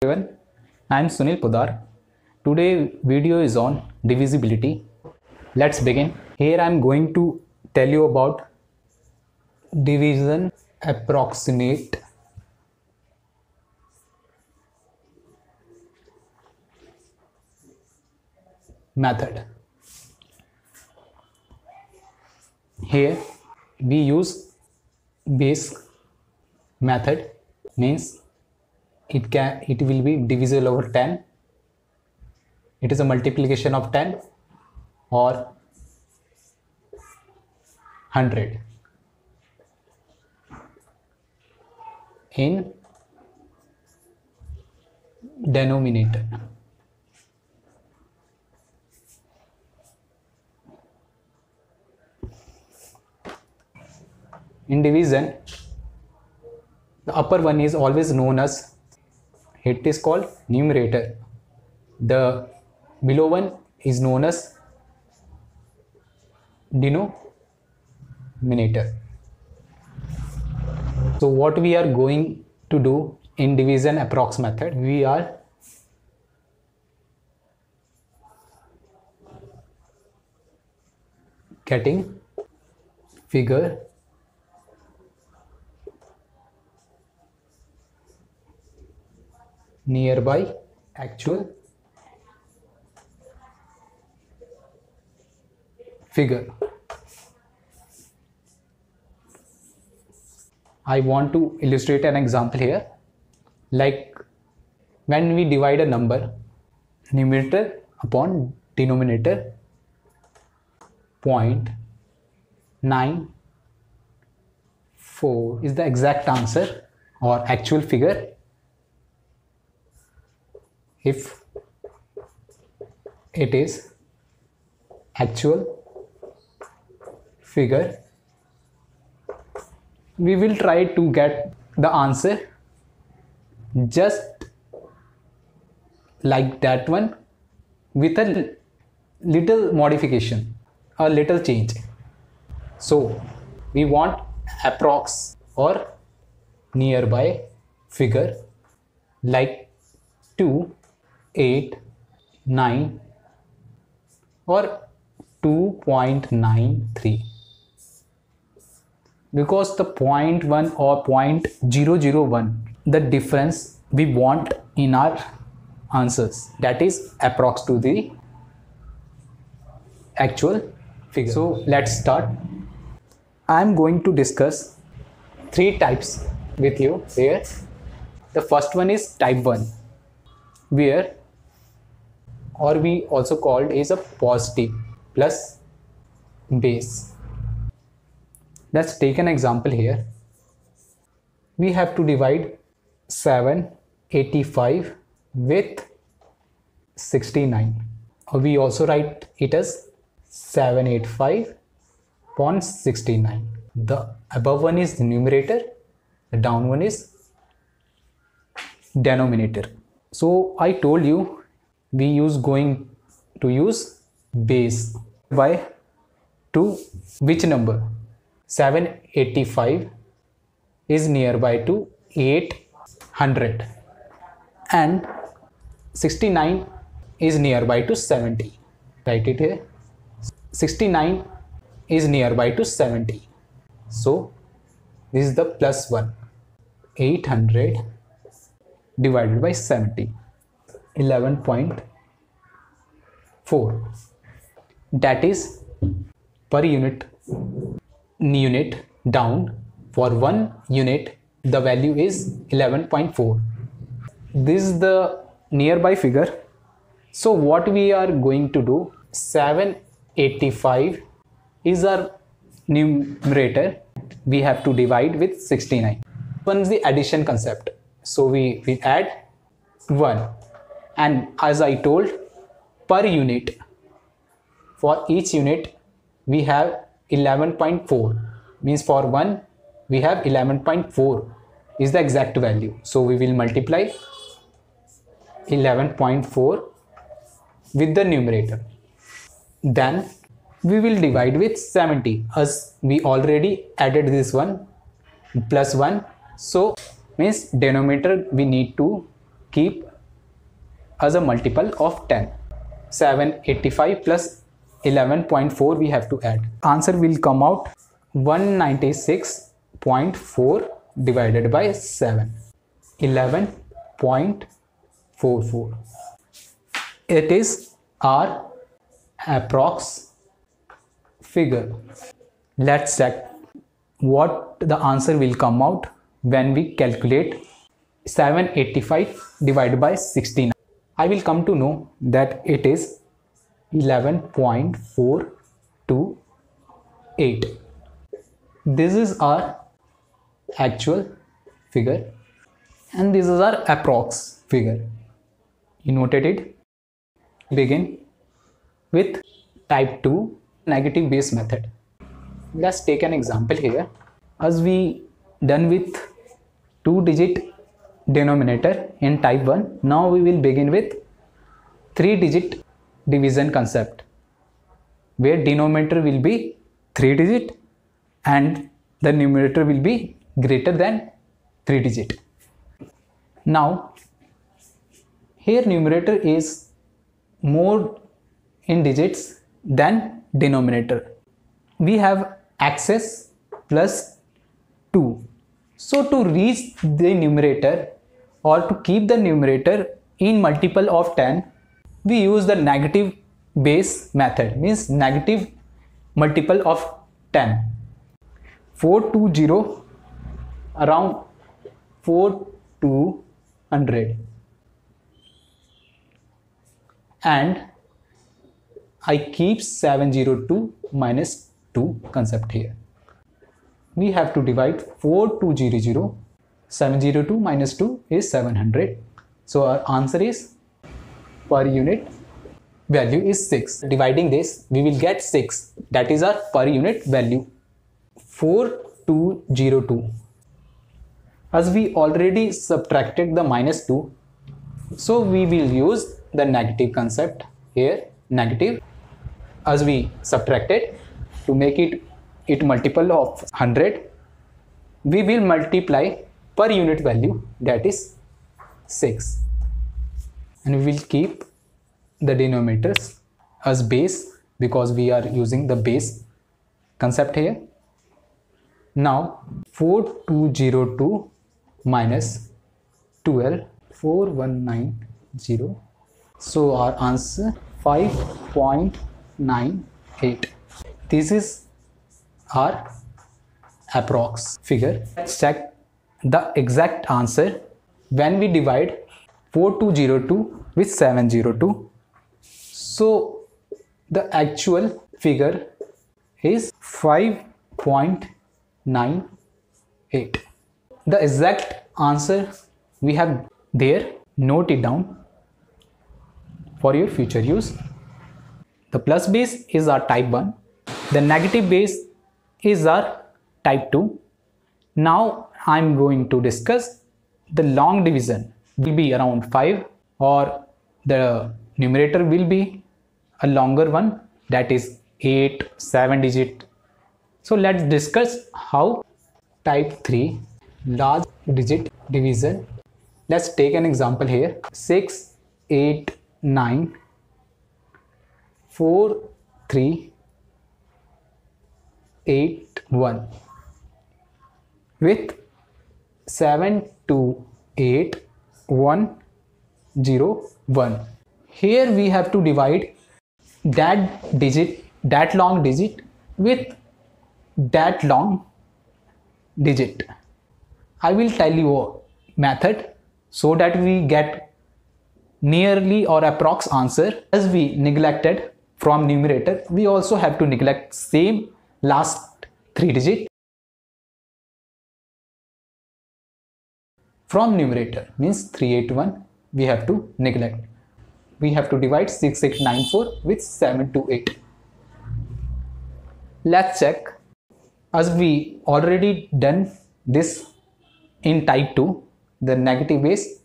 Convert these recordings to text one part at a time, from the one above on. Everyone, I am Sunil Poddar. Today video is on divisibility. Let's begin. Here I am going to tell you about division, approximate, method. Here we use base method, means it will be divisible over 10. It is a multiplication of 10 or 100 in denominator. In division, the upper one is always known as, it is called numerator. The below one is known as denominator. So what we are going to do in division approx method, we are getting figure nearby actual figure. I want to illustrate an example here. Like when we divide a number, numerator upon denominator, 0.94 is the exact answer or actual figure if it is actual figure. We will try to get the answer just like that one with a little modification, a little change. So we want approx or nearby figure like 2, 8, 9 or 2.93, because the 0.1 or 0.001, the difference we want in our answers, that is approx to the actual figure. So let's start. I am going to discuss three types with you here. The first one is type 1, where or we also called is a positive plus base. Let's take an example here. We have to divide 785 with 69. We also write it as 785 upon 69. The above one is the numerator, the down one is denominator. So I told you we use going to use base by to which number? 785 is nearby to 800 and 69 is nearby to 70. Write it here. 69 is nearby to 70. So this is the plus one. 800 divided by 70. 11.4. That is per unit down. For 1 unit the value is 11.4. This is the nearby figure. So what we are going to do, 785 is our numerator, we have to divide with 69. One is the addition concept, so we add 1, and as I told, per unit, for each unit we have 11.4, means for 1 we have 11.4 is the exact value. So we will multiply 11.4 with the numerator. Then we will divide with 70, as we already added this one plus 1. So means denominator we need to keep as a multiple of 10. 785 plus 11.4 we have to add. Answer will come out 196.4 divided by 7. 11.44. It is our approx figure. Let's check what the answer will come out when we calculate 785 divided by 69. I will come to know that it is 11.428. This is our actual figure and this is our approx figure. You noted it. Begin with type 2 negative base method. Let's take an example here. As we done with 2-digit denominator in type 1, now we will begin with 3-digit division concept, where denominator will be 3-digit and the numerator will be greater than 3-digit. Now here numerator is more in digits than denominator. We have x plus 2. So to reach the numerator or to keep the numerator in multiple of 10, we use the negative base method, means negative multiple of 10. 420, around 4200, and I keep 702 minus 2 concept here. We have to divide 4200, 702 minus 2 is 700. So our answer is per unit value is 6. Dividing this we will get 6, that is our per unit value. 4202, as we already subtracted the minus 2, so we will use the negative concept here, negative, as we subtracted. To make it multiple of 100, we will multiply per unit value, that is 6, and we will keep the denominators as base because we are using the base concept here. Now 4202 minus 12, 4190, so our answer 5.98. This is our approx figure. Let's check the exact answer when we divide 4202 with 702. So the actual figure is 5.98. The exact answer we have there. Note it down for your future use. The plus base is our type 1. The negative base is our type 2. Now I am going to discuss the long division. Will be around 5, or the numerator will be a longer one, that is 8, 7-digit. So let's discuss how type 3 large digit division. Let's take an example here. 6, 8, 9, 4, 3, 8, 1, with 7, 2, 8, 1, 0, 1. Here we have to divide that long digit with that long digit. I will tell you a method so that we get nearly or approx answer. As we neglected from numerator, we also have to neglect same last 3-digit from numerator, means 381 we have to neglect. We have to divide 6894 with 728. Let's check, as we already done this in type 2, the negative base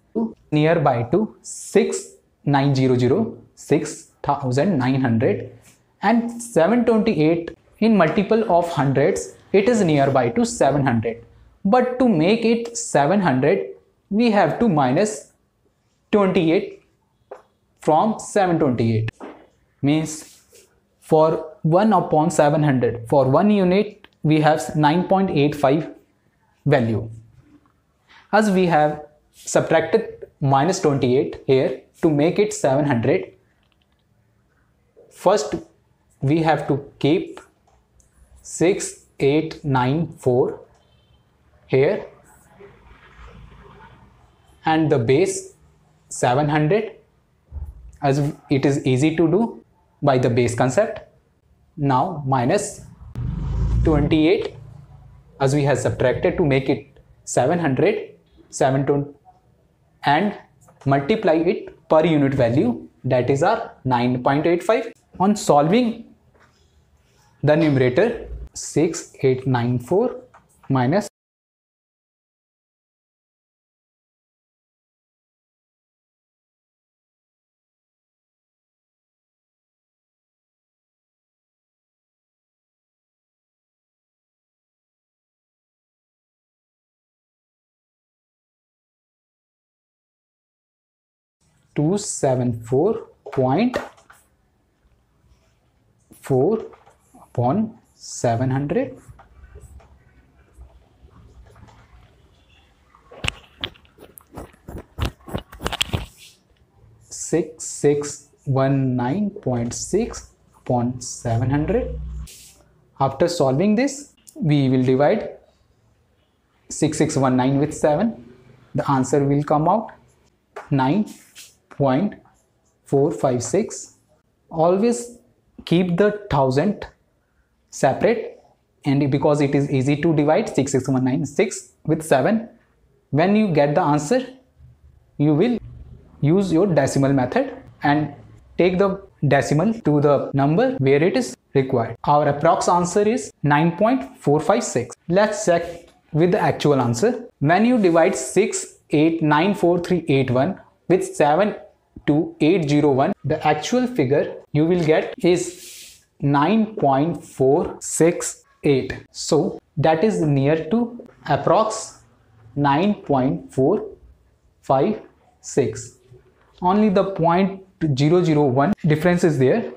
nearby to 6900, 6900, and 728 in multiple of hundreds, it is nearby to 700. But to make it 700, we have to minus 28 from 728. Means for 1 upon 700, for 1 unit we have 9.85 value. As we have subtracted minus 28 here to make it 700, first we have to keep 6894 here and the base 700, as it is easy to do by the base concept. Now minus 28, as we have subtracted to make it 700, 720, and multiply it per unit value, that is our 9.85. On solving the numerator, 6894 minus 274.4 upon 700 6619.6 upon 700. After solving this, we will divide 6619 with 7. The answer will come out 9.456. Always keep the thousand separate, and because it is easy to divide 66196 with 7, when you get the answer you will use your decimal method and take the decimal to the number where it is required. Our approx answer is 9.456. Let's check with the actual answer. When you divide 6894381 with 72801, the actual figure you will get is 9.468. So that is near to approx 9.456. Only the 0.001 difference is there.